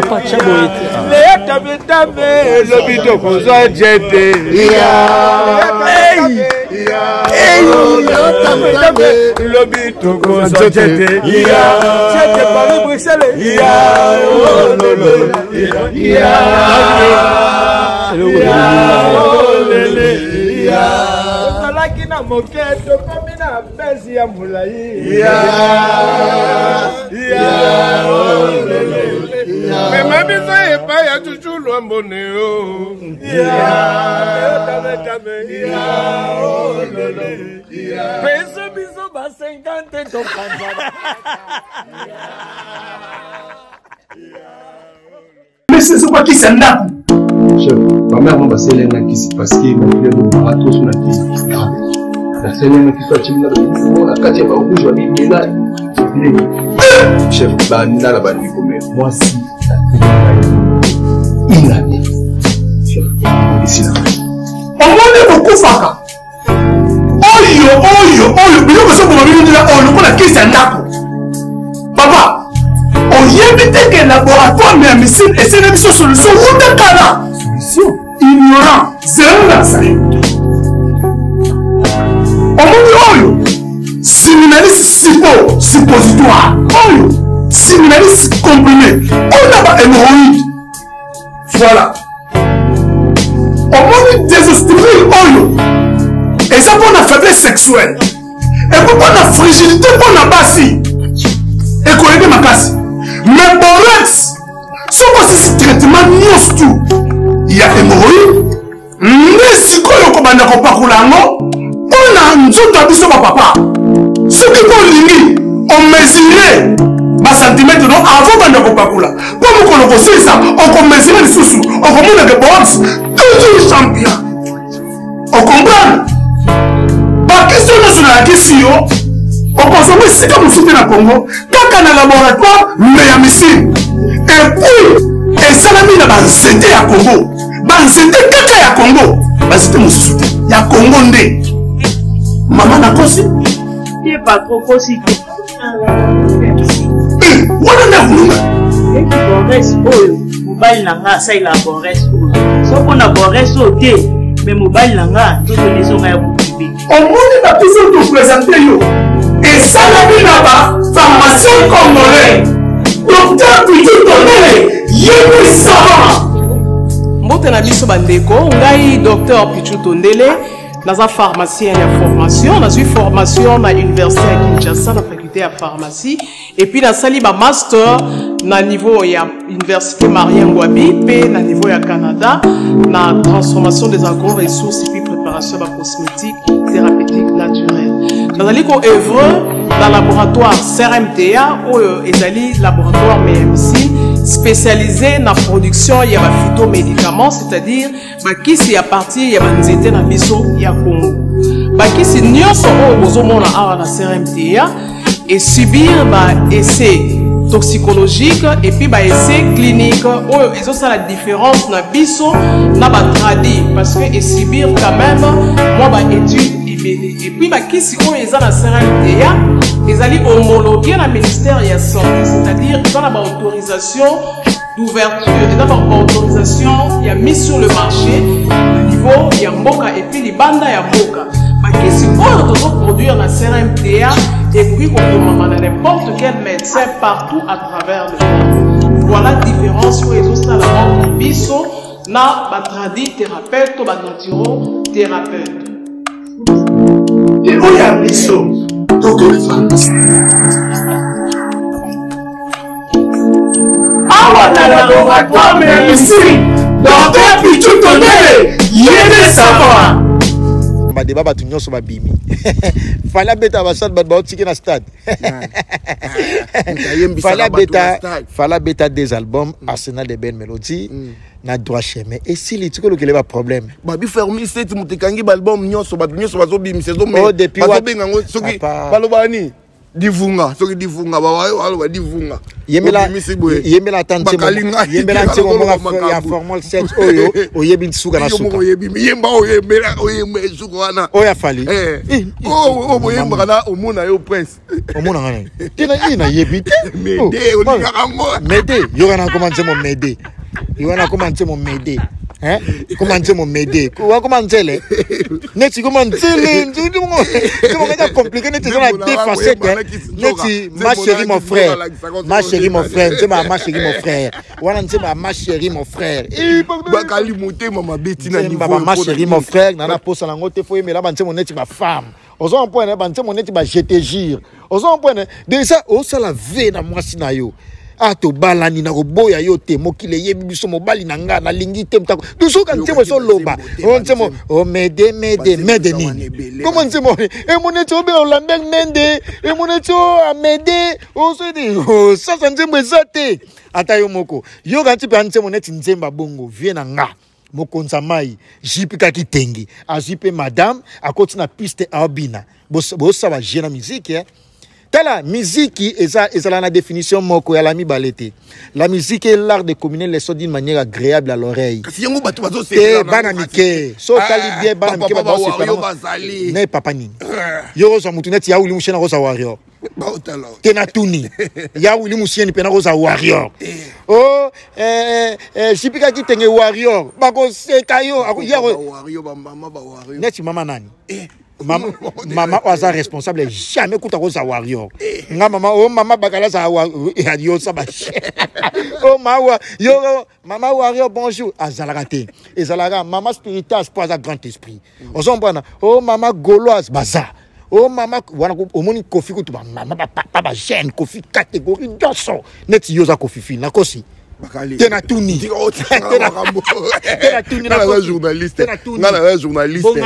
papa chaboit le tabe tabe le video ko so jete ya Hey! Hey! Mais c'est ce quoi qui s'en a. Ma mère m'a passé les nains qui se passent, qui m'a fait le barato sur la piste. La semaine qui soit timide, la quatrième va rouge, j'avais une médaille. Chef, bah, Nina la banni, mais moi, si. Il a dit. Chef, ici, là. On m'a mis beaucoup, Faka. Oh, yo, oh, yo, oh, yo, mais nous sommes pour la minute là, oh, nous, on a qu'est-ce qu'il y a. Papa. On y a évité qu'un laboratoire mais un missile et c'est une mission solution. Où est-ce qu'il y a la solution? Ignorant. C'est un lancé. On m'a dit, oh, séminariste suppo, suppositoire. Oh, séminariste comprimé. On a un hémorroïde. Voilà. On m'a dit, désostérile, oh, et ça pour la faiblesse sexuelle. Et pour la fragilité, pour la basse. Et qu'on aide ma casse. Mais pour l'ex, si on passe ce traitement, il y a hémorroïde, mais si on a un papa. Ce qui est on mesurait un centimètre avant qu'on ait un. Pour qu'on le fasse, on mesurait les sous-sous, on remonte les box, toujours champion. On comprend. Par question de la question, on consomme ce que vous foutez dans le Congo, quand on a un laboratoire, mais un missile. Et puis, et ça l'a mis dans le C T à Congo. Dans le C T, quand il y a Congo, c'était mon soutien. Il y a Congo. Maman n'a pas conçu. Il n'y a pas trop conçu. Eh, voilà la voulue. Et qui borresse, oh, mobile langa, ça il a borresse. Sauf qu'on a borresse au thé, mais mobile langa, tout le monde est au public. On m'a dit la personne de présenter. Et ça l'a mis là-bas, pharmacien congolais, docteur Pitou Tonele, Yémi Savant. Mbote na biso bandeko, ngai docteur Pitou Tonele, naza pharmacien ya formation, nazui formation na université ya Kinshasa na faculté ya pharmacie, et puis na sali ba master na niveau ya université Marien Ngouabi, pe na niveau ya Canada, na transformation des agro-ressources et puis préparation ba cosmétique, thérapeutique naturelle. Nous allons œuvrer dans le laboratoire C R M T A ou le laboratoire M E M C spécialisé dans la production de phytomédicaments, c'est-à-dire qui est à partir de la maison de Congo. Qui est dans la C R M T A et subir des essais toxicologiques et puis des essais cliniques. Et ça, la différence dans la maison de traduit parce que subir quand même des études. Et puis, qui si on est dans la C R M T A, ils allaient homologuer le ministère de la Santé, c'est-à-dire dans la autorisation d'ouverture, dans l'autorisation, il y a mis sur le marché, au niveau, il y a Moka et puis les bandes, il y a Moka. Qui si on est toujours produire la C R M T A, et puis on demande à n'importe quel médecin partout à travers le monde. Voilà la différence pour les autres, la mort de Bissot, là, traduit thérapeute ou naturothérapeute. Et où y a un biseau, docteur Francis. Ah, on a laboratoire, mais ici, docteur Pichou Tonele, il est savant. Ma débat bat union sur ma bimi. Fally beta va sortir bat bat chicken à stade. Fally beta, Fally beta des albums, Arsenal des belles mélodies. Na droit chemin et si les trucs lequel va problème ba bi fermi sept mutekangi balbum nyonso ba nyonso ba zobi misezo mais depuis wa benga soki balobani divunga soki divunga ba ba divunga yemela yemela tante yemela tante ngoma ya formal sept oyo oyebi suka na suka yemba oyemela oyembe suka wana oya Fally eh o o yemba na omona yo prince omona ngana tena ina yebi mede olinga kambo mede yo kana commencer mon mede. Il y a un commentaire qui m'a aidé. Hein? Comment tu m'as aidé? Comment tu l'es? Neti comment tu l'es? Tu m'as compliqué. Neti on a défacé. Neti ma chérie mon frère, ma chérie mon frère, tu m'as ma chérie mon frère. Voilà tu m'as ma chérie mon frère. Bakali monter maman Bettina niveau. Maman ma chérie mon frère, nana posa lango te foyer mais là banté mon neti ma femme. Aux hommes point banté mon neti ba jeter gire. Aux hommes point déjà au ça la vie na moi sinayo. Ah, tu balani na roboya yote mokile yebiso mobali nanga na lingi temta duso kanti mo so loba onzemo o mede mede mede ni comment c'est mon et mon eto be hollandais mende et mon eto amede o so di o ça sanzemo ezate atayo moko yo kanti pe anzemo neti nzemba bongo vie nanga mokonza mai jipika kitengi azipe madame akoti na piste albina bo ça va gérer musique. La musique est la définition de la musique. La musique est l'art de communiquer les sons d'une manière agréable à l'oreille. Si on bat, c'est banamique. So calibier banamique va se faire. Né papa ni. Yo rosa mutune ti ya Willy Mouchéni rosa warrior. Bautalo. Tenatuni. Ya Willy Mouchéni pena rosa warrior. Oh eh eh jipika ki tenge warrior. Ba ko sekayo ya warrior ba mama ba warrior. Né ti mama nani? Eh maman maman oza responsable jamais kuta koza warrior nga maman oh maman bakala za yo ça ba oh mawa yo maman warrior bonjour azalaraté ezalara maman spiritas pour za grand esprit ozombana oh maman gauloise baza oh maman wana au moni Koffi kutu maman papa ba jeune Koffi catégorie dosso net yo za Koffi fina kosi Tenatuni. Tenatuni na journaliste na journaliste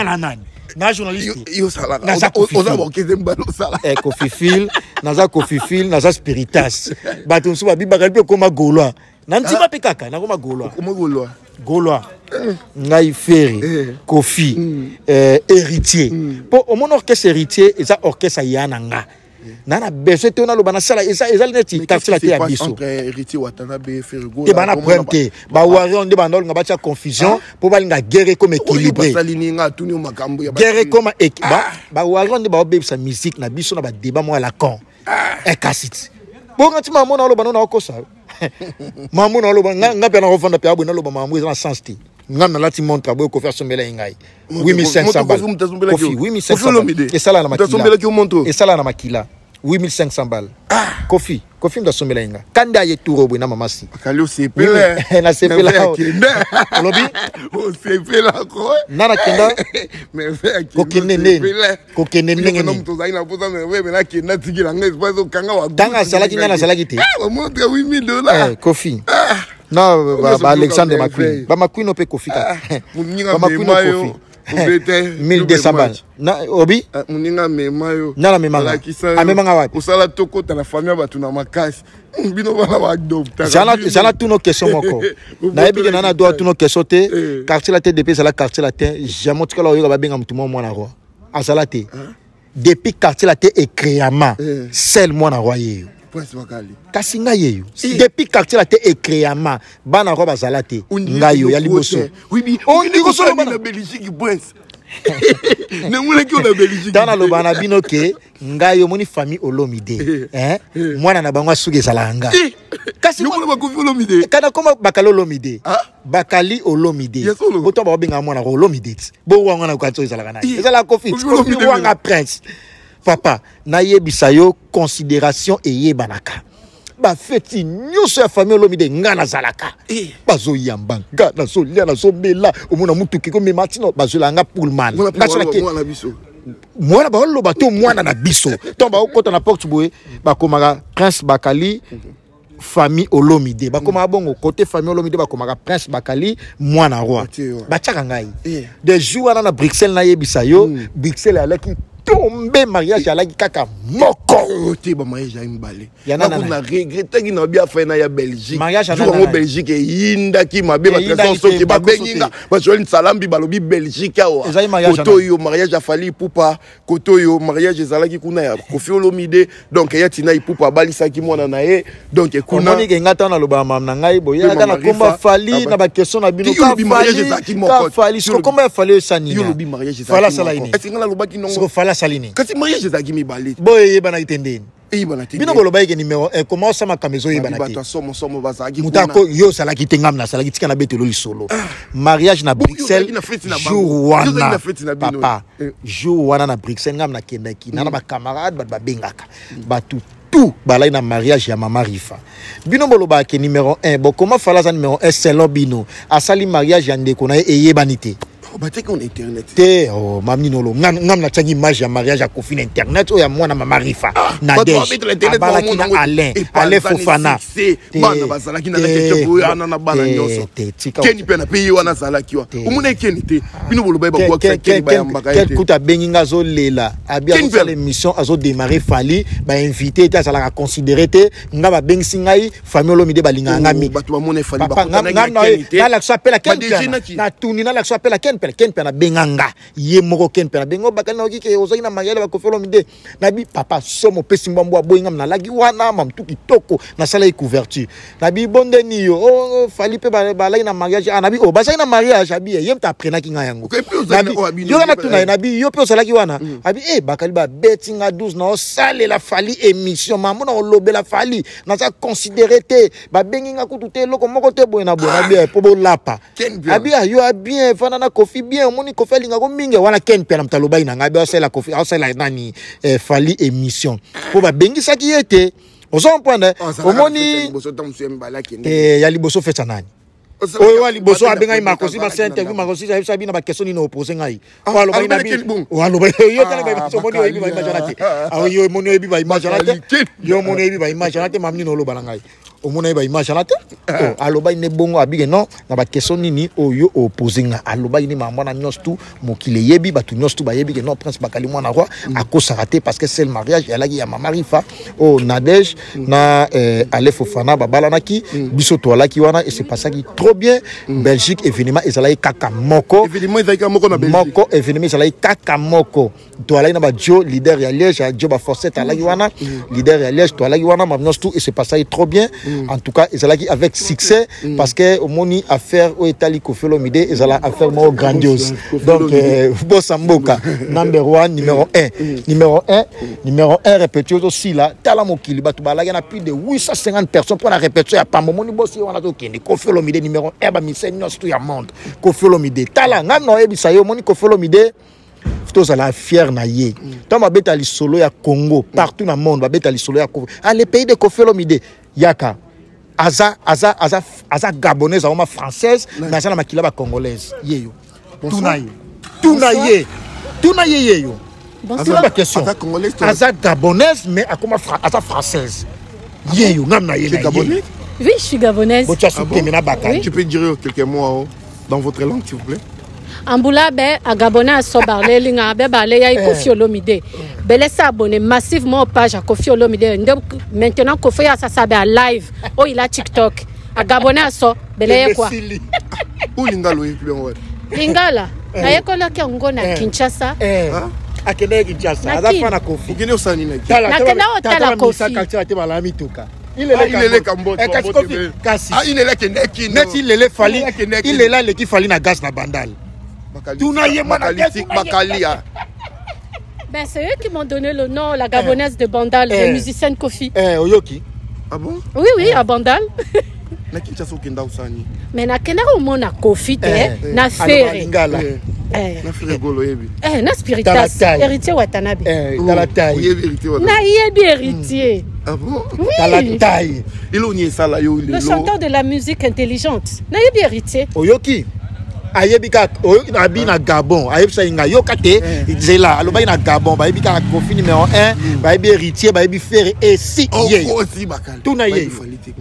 na journaliste yo sala oza bokeze mbalo sala e Kofifil naza Kofifil naza spiritas batunsu babi bakalpe koma goloa na ntima pe kaka na koma goloa koma goloa goloa ngai Ferre Koffi euh héritier po mon orchestre héritier eza orchestre ya nanga nana besoin tona lo bana sala eza eza neti taxi la tia biso entre héritier Watanabe Ferre Gola bana prendre ba warrior nde bana nga batia confusion pour balinga guerre comme équilibré guerre comme ba ba warrior nde ba obé sa musique na biso na ba débat moi la con et cassite bon quand maman na lo bana na ko ça maman na lo bana nga pena ko fanda pe abona lo bana maman eza na sens ti nga na lati montre bo ko faire sombela ngai huit mille cinq cents balles Koffi huit mille cinq cents balles et sala na makila et sala na makila huit mille cinq cents balles. Ah! Koffi, Koffi m'a sommé la inga. Kanda yé touro bouina maman si. Kalio c'est pélé. Na c'est pélé. Olobi? On c'est pélé quoi? Nana kenda. Mais fait qui. Kokenene. Kokenene. Non to zaina posa mais ouais mais na kenda tiki la ngais pas au kanga wa. Tanga salaki nana salaki te. Ah, montre huit mille dollars. Eh, Koffi. Ah! Non, ba Alexandre Macui. Ba Macui no pe Koffi ka. Ba Macui no Koffi. mille deux cents balles. Na obi muninga memayo. Na la memanga. Amemanga wapi? Usala toko ta la famille ba tuna makasi. Bino bana ba adopta. Jala jala tuno question moko. Na ebi na na doa tuno question te. Quartier la tête de pesa la quartier la tête. Jamot kala oyo ba benga mutuma mwana ro. Asala te. Depuis quartier la tête écréama. Sel mwana ro yeyo. Prince Bakali. Kasinga yeyo. Depuis quartier la tête écréama. Bana ro ba sala te. Ngayo ya liboso. Oui bi. On dit ko so na Belgique prince. Ne moule ki ona Belgique. Tana lo bana binoke ngayo moni famille Olomide. Hein? Mwana na bangwa suge salanga. Kasi mwana ba Koffi Olomide. Kana koma Bakali Olomide. Bakali Olomide. Boto ba benga mwana ko Olomide. Bo wanga na kwatso salanga na. Ezala Koffi. Koffi wanga prince. Papa, na yebisa yo considération e yebanaka. Ba feti nyonso ya famille Olomide ngana zalaka eh bazo yamba ngana so lia na so bela omona mutuki ko mematino bazo langa pullman bazo lake mwana biso mwana ba hollo bato mwana na biso tomba okota na porte boye ba komaka Prince Bakali famille Olomide ba komaka bongo côté famille Olomide ba komaka Prince Bakali mwana roi ba tsaka ngai de jour na Bruxelles na yebisa yo Bruxelles alaki tombé mariage à la kaka moko tu ba mariage à imbalé yana na na regretter qui na bien fait na ya Belgique mariage à na Belgique yinda ki mabe ba tresonso ki ba benginga ba joli salambi balobi Belgique awa koto yo mariage à Fally poupa koto yo mariage ezala ki kuna ya Koffi Olomide donc ya tina ipupa balisa ki mwana na ye donc kuna moni ke ngata na loba mam na ngai boya kana komba Fally na ba question na bino ka mariage ezala ki moko Fally sur komba Fally sani yo lobi mariage ezala fala sala ini etinga na loba ki nongo fala salini. Quand tu mariages, tu as dit que tu es malade. Bon, il y a un peu de temps. Bino boloba yake numéro un comment ça ma kamizo ibanaki. Mutako yo salaki tengam na salaki tika na betelo solo. Mariage na Bruxelles. Jour wana papa. Jour wana na Bruxelles ngam na Kenaki. Na ba camarade ba bengaka. Ba tout tout balai na mariage ya mama Rifa. Bino boloba yake numéro un bon comment fala za numéro un selon bino. Asali mariage ya ndeko na eye banité. Qu'on internet. Té, oh, mamie nolo. Nam, nam, na tchangi image à mariage à Koffi internet. Oh, y'a moi na ma marifa. Nadej. Abala qui na Alain. Alain Fofana. Té, té, té, té. Keni pe na paye wana salaki wa. Umune keni té. Bino boloba ba kwa keni keni ba mbaka té. Quel coup ta benginga zo lela. Abi a l'émission a zo démarrer Fally. Ba invité té sala ka considérer té. Nga ba bengsi ngai Koffi Olomide ba linga ngami. Ba to mona Fally ba na keni té. Na la xapelle la keni. Na tuni na la xapelle la keni. Ken pena benganga ye moko ken pena bengo bakana oki ke ozaki na mayele ba Koffi Olomide na bi papa somo pesi mbambo boinga na lagi wana mam tu kitoko na sala couverture na bi bondeni yo o Fally pe ba lagi na mariage na bi o ba sala na mariage abi ye mta prena ki ngayango yo na tuna na bi yo pe sala ki wana abi eh Bakali ba betting a douze na sala la Fally émission mamu na lobe la Fally na sa considérer te ba benginga ku tuté loko moko te boina boina bi po bo lapa abi yo a bien fana na Kofi bien moni ko felinga ko mingi wana ken pela mtaloba ina ngabe o sela Kofi o sela nani Fally émission ko ba bengi saki yete ozo mpanda o moni eh ya liboso feta nani o wa liboso abenga makosi ba sente ku makosi ja sabina ba question ino opose ngai o aloba ina bi o aloba yo tala ba so moni o bi ba imagine te awo yo moni o bi ba imagine te yo moni o bi ba imagine te mamni no lo bala ngai au monde il image à la tête oh aloba ine bongo abige non na ba question nini oyo opposinga aloba ine mama na nyos tout mokile yebi ba tout nyos tout ba yebi que non Prince Bakali mwana roi a ko raté parce que c'est le mariage ya lagi ya mama Rifa oh Nadej na Alef Ofana ba balana ki biso to ala ki wana et c'est pas ça qui trop bien Belgique événement ezalai kaka moko événement ezalai kaka moko na Belgique moko événement ezalai kaka moko to ala na ba jo leader ya Liège ya jo ba forcette ala ki wana leader ya Liège to ala ki wana ma nyos tout et c'est pas ça trop bien. Mm. En tout cas, ils allaient avec succès mm. parce que au moni affaire au Italie Koffi Olomide, ils allaient affaire more grandiose. Donc, Bossamboka, number one, numéro un, numéro un, numéro un répétition aussi là. Talamokili, Batubala, il y en a plus de huit cent cinquante personnes pour la répétition. À Pamomoni Bossi, on a tout qui est Koffi Olomide numéro un, bah mille seigneurs tout le monde. Koffi Olomide, Talanga non et bisayo moni Koffi Olomide. Tous à la fière naïe. Tant ma bête à l'isolo ya Congo, partout dans le monde, ma bête à l'isolo ya Congo. Ah les pays de Koffi Olomide, yaka. Aza, aza, aza, aza gabonaise, aza française, naza na makila ba congolaise. Yeyo. Tunaye. Tunaye. Tunaye yeyo. C'est pas la question. Aza gabonaise mais aza française. Yeyo, ngam na yeyo. Oui, je suis gabonaise. Tu peux dire quelques mots dans votre langue, s'il vous plaît. Amboula be a Gabonais à Sobarle linga be balé ya Koffi Olomide. Belé s'abonner massivement aux pages à Koffi Olomide. Maintenant Koffi ya ça sabe à live. Oh il a TikTok. A Gabonais à so belé quoi. Où lingalo est plus en vrai. Ringala. Na yekola ke ngo na Kinshasa. A Kenya Kinshasa. Ada fana Koffi. Ukine usani na. Na Kenya otala Koffi. Sa culture te bala mituka. Il est là Kambote. Ah il est là Keneki. Net il est là Fally. Il est là le qui Fally na gaz na Bandal. Ben, c'est eux qui m'ont donné le nom, la gabonaise de Bandal, eh, la musicienne Koffi. Eh, Oyoki. Ah bon? Oui, oui, eh. À Bandal. Mais na kena au mona Koffi te, na Ferre. Ringala. Eh, na Ferre Gola yebi. Eh, na spiritas héritier Watanabe. Eh, dans la taille. Na yebi héritier. Ah bon? Dans la taille. Il onye sala yo le. Le chanteur de la musique intelligente. Na yebi héritier. Oyoki. Ayebika abina Gabon ayebisa inga yokate idizela aloba ina Gabon bayebika na Koffi numéro un bayebi héritier bayebi Ferre et si ye tunaye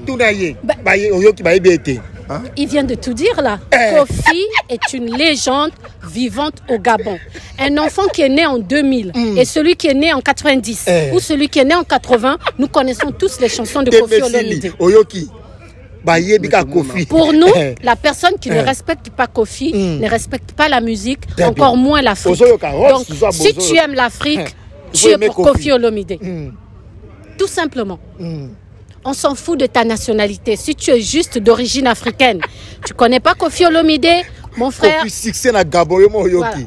tunaye baye oyoki bayebi été. Il vient de tout dire là. Koffi est une légende vivante au Gabon. Un enfant qui est né en deux mille mm. et celui qui est né en quatre-vingt-dix eh. ou celui qui est né en quatre-vingts, nous connaissons tous les chansons de Koffi Olomide. Oyoki pour nous, la personne qui ne respecte pas Koffi, mm. ne respecte pas la musique, encore moins l'Afrique. Donc, si tu aimes l'Afrique, tu es pour Koffi Olomide. Mm. Tout simplement. Mm. On s'en fout de ta nationalité. Si tu es juste d'origine africaine, tu ne connais pas Koffi Olomide, mon frère. Voilà.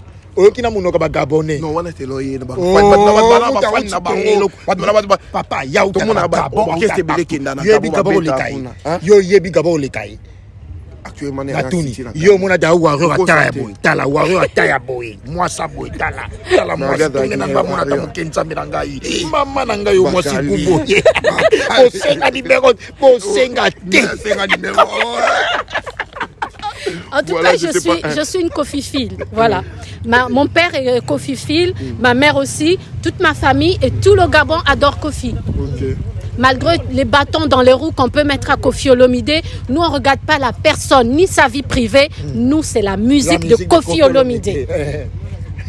En tout voilà, cas, je, je, suis, je suis une Kofifile. Voilà. Ma, mon père est Kofifile, mm. ma mère aussi, toute ma famille et tout le Gabon adore Koffi. Okay. Malgré les bâtons dans les roues qu'on peut mettre à Koffi Olomide, nous, on ne regarde pas la personne ni sa vie privée. Mm. Nous, c'est la, la musique de Koffi Olomide.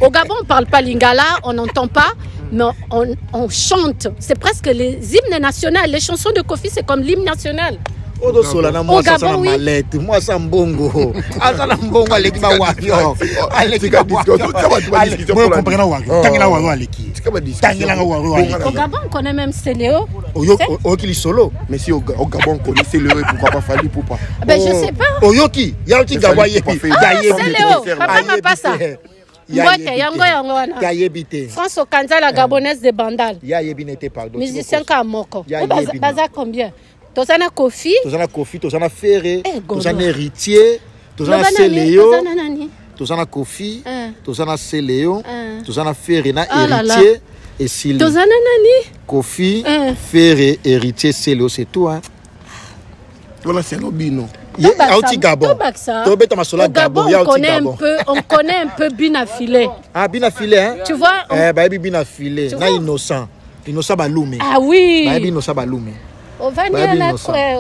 Au Gabon, on ne parle pas Lingala, on n'entend pas, mais on, on chante. C'est presque les hymnes nationaux. Les chansons de Koffi, c'est comme l'hymne national. Au Gabon, moi ça la mallette, moi ça mbongo. Asa la mbongo aleki ba wario. Aleki ba wario. Moi comprendre wario. Tangela wario aleki. Tangela wario aleki. Au Gabon, on connaît même Céléo. Oyo okili solo, mais si au Gabon on connaît Céléo, pourquoi pas Fally, pourquoi pas? Ben je sais pas. Oyoki, ya oti gawaye pi. Céléo, papa m'a pas ça. France Kanza, la gabonaise de Bandal. Ya yebinete pardon. Musicien ka moko. Baza combien? Tozana Koffi, Tozana Koffi, Tozana Ferre, Tozana Héritier, Tozana Céléo, Tozana Koffi, Tozana Céléo, Tozana Ferre, Héritier et Sylvie. Tozana Nani, Koffi, Ferre, Héritier, Céléo, c'est tout hein. Voilà c'est l'obino. On connaît un peu, on connaît un peu Binafilé. Ah Binafilé hein. Tu vois? Eh bah Binafilé, na innocent, innocent baloumé. Ah oui. Bah innocent baloumé. On va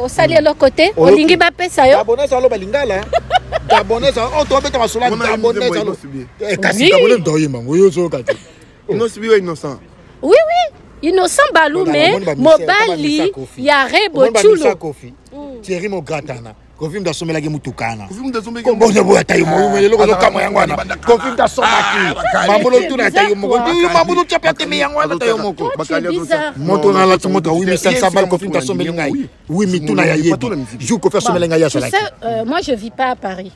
au sali à l'autre côté. On lingi bappé ça yo. Gabonais ça lo balinga là. Gabonais ça on tombe comme sur la Gabonais ça lo. Eh kasi Gabonais doye mango yo so kati. Innocent bio innocent. Oui oui, innocent balume mobali ya rebo chulo. Thierry mo gratana. Confirme da somela ke mutukana. Confirme da somela ke. Kombo de boya tayo mo le loko kama yangwana. Confirme da somaki. Mamolo tuna tayo mo. Mamolo chapia temi yangwana tayo mo. Bakalia tout ça. Moto na la moto oui mais cinq cents balles confirme da somela ngai. Oui mais tuna ya ye. Je confirme somela ngai ya cela. Moi je vis pas à Paris.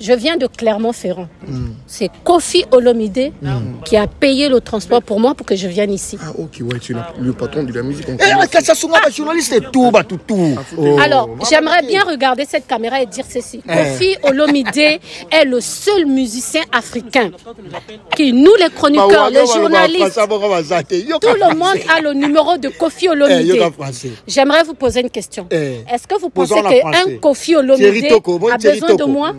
Je viens de Clermont-Ferrand. Mm. C'est Koffi Olomide mm. qui a payé le transport pour moi pour que je vienne ici. Ah ok, ouais, tu es le patron de la musique. Alors, j'aimerais bien regarder cette caméra et dire ceci. Eh. Koffi Olomide est le seul musicien africain qui, nous les chroniqueurs, les journalistes, tout le monde a le numéro de Koffi Olomide. Eh, j'aimerais vous poser une question. Eh. Est-ce que vous pensez qu'un Koffi Olomide a besoin de moi?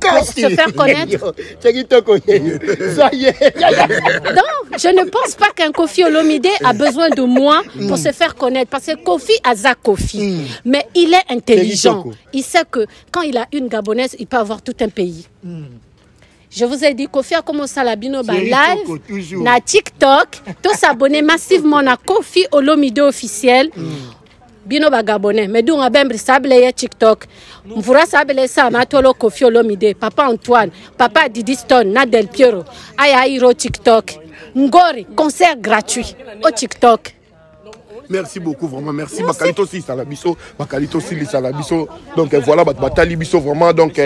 Pour se faire connaître. Non, je ne pense pas qu'un Koffi Olomide a besoin de moi pour se faire connaître. Parce que Koffi a za Koffi. Mais il est intelligent. Il sait que quand il a une Gabonaise, il peut avoir tout un pays. Je vous ai dit, Koffi a commencé à la Bino Ban Live, na TikTok. Tous s'abonner massivement à Koffi Olomide officiel. Bino ba Gabonais, mais d'où on a bien brisé TikTok. On voudra saber ça, Matolo Koffi Olomide, Papa Antoine, Papa Didiston, Nadel Piero, Ayairo TikTok, Ngori, concert gratuit au TikTok. Merci beaucoup, vraiment, merci. Bakali aussi, Salabiso, Bakali aussi, les Salabiso. Donc voilà, Batali Biso, vraiment. Donc,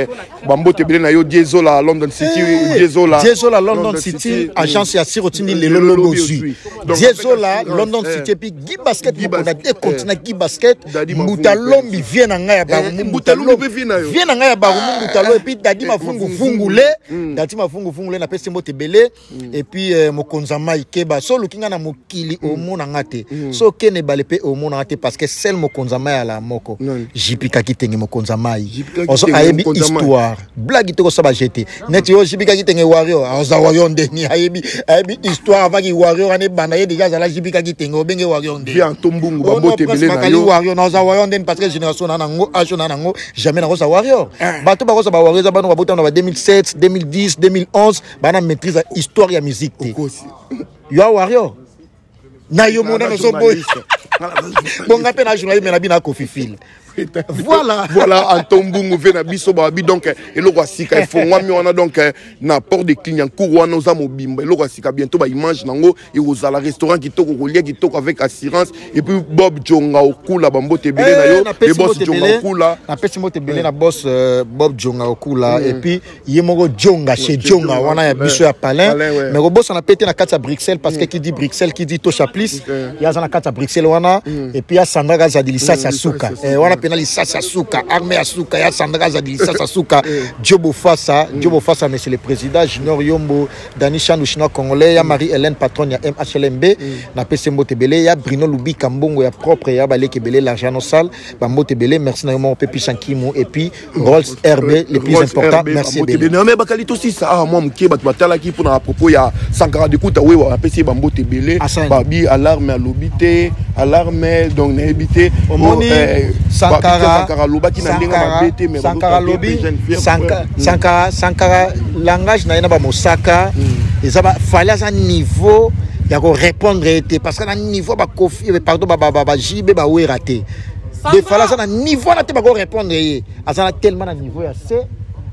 Bambo Tebelena, Diezola, London City, Diezola. Diezola, London City, agence à Sirotini, les Lolo aussi. Diezola, London City, puis Guy Basket, Guy Basket, Guy Basket, Moutalombi, vient en Gaïa, Moutalombi, vient en Gaïa, Moutalombi, et puis Dadi Mafungu Fungoulé, Dadi Mafungu Fungoulé, n'a pas ses mots Tebele, et puis Mokonzama Ikeba, Solo Kingana Mokili, au Monangate. Au monde raté parce que celle mokonzama ya la moko jipika ki tenge mokonzama yi oso ayebi histoire blague to so ba jeté net yo jipika ki tenge warrior oza warrior ndeni ayebi ayebi histoire avant ki warrior ane banaye déjà za la jipika ki tenge obenge warrior ndeni bien tombungu ba bote belé na yo warrior na oza warrior ndeni parce que génération na ngo acho na ngo jamais na oza warrior ba to ba oza ba warrior ba no ba bote na deux mille sept deux mille dix deux mille onze ba na maîtrise histoire ya musique té yo warrior. Na yo mona no so boy. Bon appel na journaliste mais na bina Kofifile. Voilà. Voilà, Antombungu Venabiso Babi, donc, et le roi Sika, il faut moi, on a donc, n'a port de Clignancourt, on a Zamobimba, et le roi Sika, bientôt, il mange dans l'eau, et aux ala restaurant qui toque au qui toque avec assurance, et puis Bob Djonga Okula, Bambo Tebele, et Boss Djonga Okula. La petite motte Tebele, la boss Bob Djonga Okula, et puis, il y a Moro Djonga, chez Djonga, on a un monsieur à Palin, mais le boss, on a pété la carte à Bruxelles, parce que qui dit Bruxelles, qui dit Tochaplis, il y a la carte à Bruxelles, et puis il y a Sandra Gazadilissa Sasuka, et on a pénalisé Sasuka, armée Asuka, il y a Sandra Gazadilissa Sasuka, Diobo Fassa, Diobo Fassa, monsieur le président, Junior Yombo, Dani Chandou, Chinois Congolais, il y a Marie-Hélène Patron, il y a M H L M B, na P C Motebele, il y a Bruno Lubi Kambongo, il y a propre, il y a Balekebele, l'argent au sale, Motebele, merci Naomo, Pichan kimono, et puis Rolls R B, le plus important, merci. Mais Bakali aussi, ça, ah, moi, Mouké, Batala qui pour à propos, il y a cent quarante écoutes, oui, on a P C Bambo Tebele, Babi, alarme à l'obité, alarme, donc on a évité. Sankara, Sankara lobby, Sankara, Sankara langage na ba mosaka, et ça va falloir un niveau. Il y a répondre parce que un niveau ba Koffi, pardon ba ba ba jibe ba ou raté. Des falloir un niveau na te ba répondre a tellement un niveau assez.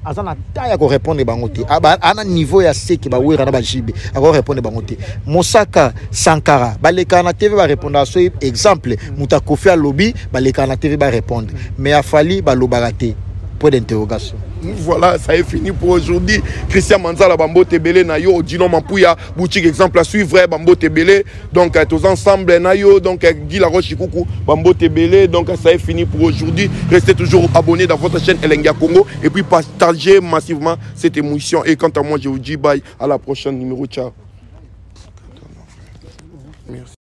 Azan a taille à répondre bangoté. Aba ana niveau ya se qui ba ouira na ba jibe. A répondre bangoté. Mosaka Sankara, ba le kana T V va répondre à ce exemple. Muta Koffi Olomide, ba le kana T V va répondre. Mais a Fally ba lobaraté. Point d'interrogation. Voilà, ça est fini pour aujourd'hui. Christian Manzala, Bambo Tebele, Nayo, Dino Mampouya, boutique exemple à suivre, Bambo Tebele. Donc, tous ensemble, Nayo, donc Guy Laroche, Coucou, Bambo Tebele. Donc, ça est fini pour aujourd'hui. Restez toujours abonnés dans votre chaîne Elengi Ya Congo et puis partagez massivement cette émission. Et quant à moi, je vous dis bye à la prochaine numéro. Ciao. Merci.